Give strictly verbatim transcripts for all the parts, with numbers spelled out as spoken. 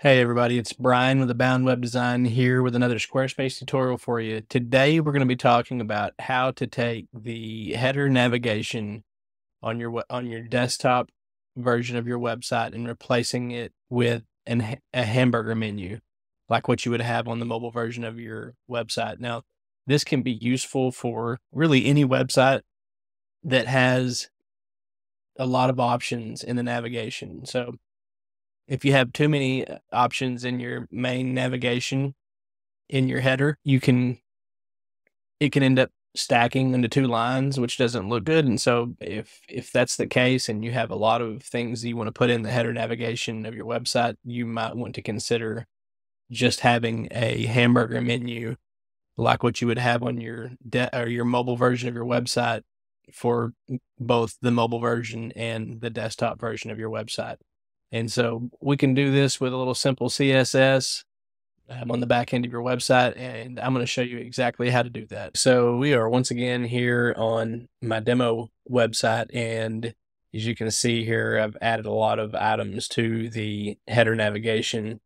Hey everybody, it's Brian with Abound Web Design here with another Squarespace tutorial for you. Today we're going to be talking about how to take the header navigation on your on your desktop version of your website and replacing it with an, a hamburger menu, like what you would have on the mobile version of your website. Now, this can be useful for really any website that has a lot of options in the navigation. So if you have too many options in your main navigation, in your header, you can, it can end up stacking into two lines, which doesn't look good. And so if, if that's the case and you have a lot of things that you want to put in the header navigation of your website, you might want to consider just having a hamburger menu like what you would have on your de- or your mobile version of your website for both the mobile version and the desktop version of your website. And so we can do this with a little simple C S S um, on the back end of your website, and I'm going to show you exactly how to do that. So we are once again here on my demo website, and as you can see here, I've added a lot of items to the header navigation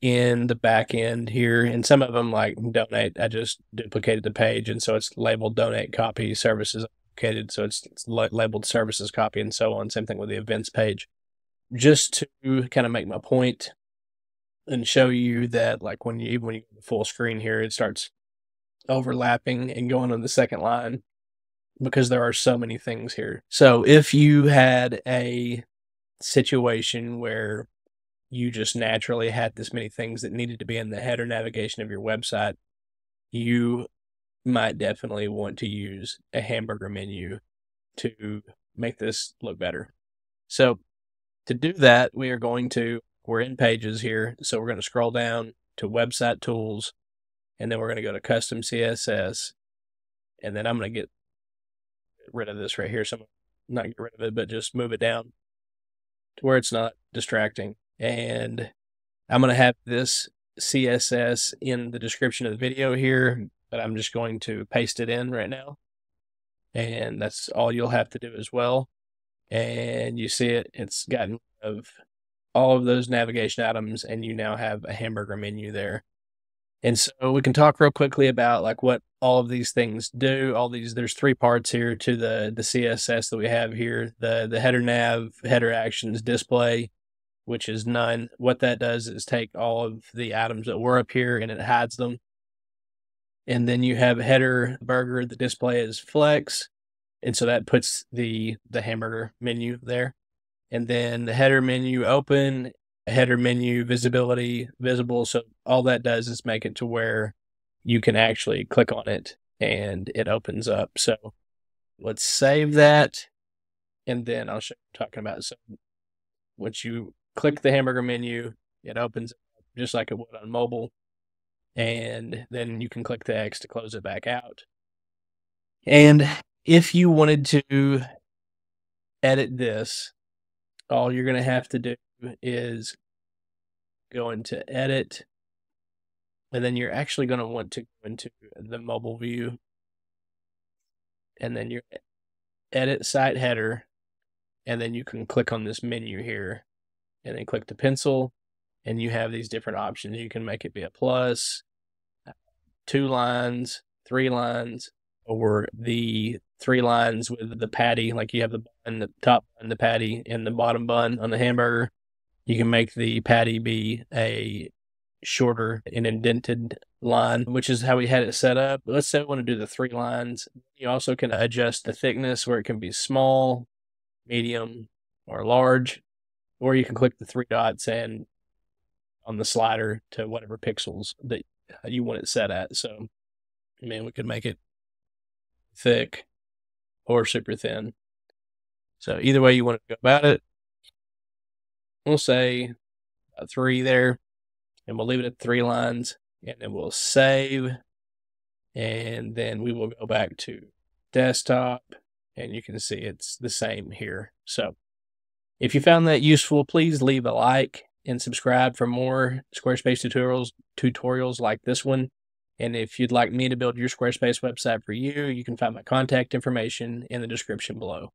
in the back end here, and some of them, like donate, I just duplicated the page, and so it's labeled donate copy, services located, so it's, it's labeled services copy, and so on. Same thing with the events page. Just to kind of make my point and show you that, like, when you, when you go full screen here, it starts overlapping and going on the second line because there are so many things here. So if you had a situation where you just naturally had this many things that needed to be in the header navigation of your website, you might definitely want to use a hamburger menu to make this look better. So to do that, we are going to, we're in pages here, so we're going to scroll down to website tools, and then we're going to go to custom C S S, and then I'm going to get rid of this right here, so I'm not get rid of it, but just move it down to where it's not distracting. And I'm going to have this C S S in the description of the video here, but I'm just going to paste it in right now, and that's all you'll have to do as well. And you see it, it's gotten rid of all of those navigation items, and you now have a hamburger menu there. And so we can talk real quickly about, like, what all of these things do. All these, there's three parts here to the, the C S S that we have here. The, the header nav, header actions, display, which is none. What that does is take all of the items that were up here and it hides them. And then you have header burger, the display is flex. And so that puts the, the hamburger menu there. And then the header menu open, header menu visibility, visible. So all that does is make it to where you can actually click on it and it opens up. So let's save that. And then I'll show you what I'm talking about. So once you click the hamburger menu, it opens up just like it would on mobile. And then you can click the X to close it back out. And if you wanted to edit this, all you're going to have to do is go into edit, and then you're actually going to want to go into the mobile view, and then you edit site header, and then you can click on this menu here, and then click the pencil, and you have these different options. You can make it be a plus, two lines, three lines, or the three lines with the patty, like you have the bun, the top bun, the patty, and the bottom bun on the hamburger. You can make the patty be a shorter and indented line, which is how we had it set up. Let's say we want to do the three lines. You also can adjust the thickness where it can be small, medium, or large, or you can click the three dots and on the slider to whatever pixels that you want it set at. So, I mean, we could make it thick or super thin. So either way you want to go about it, we'll say a three there, and we'll leave it at three lines, and then we'll save, and then we will go back to desktop, and you can see it's the same here. So if you found that useful, please leave a like and subscribe for more Squarespace tutorials tutorials like this one. And if you'd like me to build your Squarespace website for you, you can find my contact information in the description below.